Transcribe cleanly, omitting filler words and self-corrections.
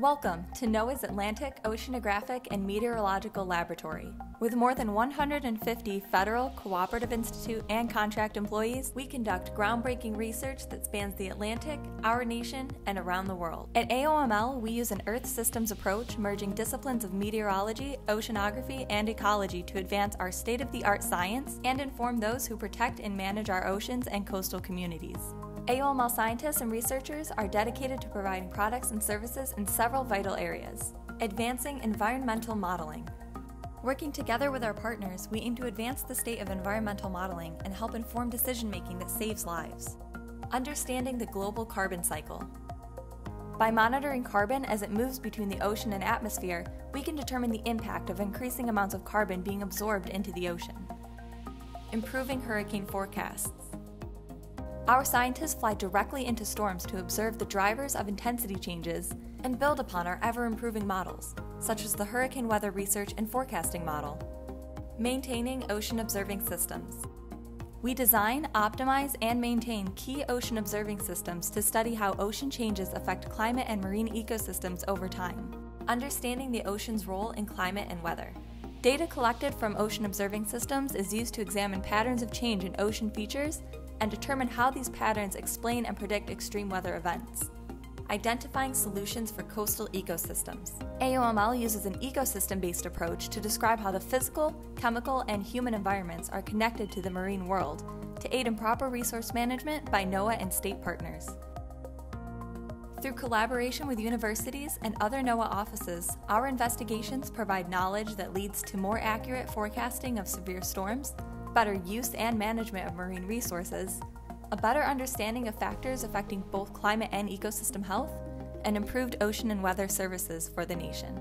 Welcome to NOAA's Atlantic Oceanographic and Meteorological Laboratory. With more than 150 federal, cooperative institute, and contract employees, we conduct groundbreaking research that spans the Atlantic, our nation, and around the world. At AOML, we use an Earth systems approach merging disciplines of meteorology, oceanography, and ecology to advance our state-of-the-art science and inform those who protect and manage our oceans and coastal communities. AOML scientists and researchers are dedicated to providing products and services in several vital areas. Advancing environmental modeling. Working together with our partners, we aim to advance the state of environmental modeling and help inform decision-making that saves lives. Understanding the global carbon cycle. By monitoring carbon as it moves between the ocean and atmosphere, we can determine the impact of increasing amounts of carbon being absorbed into the ocean. Improving hurricane forecasts. Our scientists fly directly into storms to observe the drivers of intensity changes and build upon our ever-improving models, such as the Hurricane Weather Research and Forecasting Model. Maintaining ocean observing systems. We design, optimize, and maintain key ocean observing systems to study how ocean changes affect climate and marine ecosystems over time, understanding the ocean's role in climate and weather. Data collected from ocean observing systems is used to examine patterns of change in ocean features and determine how these patterns explain and predict extreme weather events. Identifying solutions for coastal ecosystems. AOML uses an ecosystem-based approach to describe how the physical, chemical, and human environments are connected to the marine world to aid in proper resource management by NOAA and state partners. Through collaboration with universities and other NOAA offices, our investigations provide knowledge that leads to more accurate forecasting of severe storms, better use and management of marine resources, a better understanding of factors affecting both climate and ecosystem health, and improved ocean and weather services for the nation.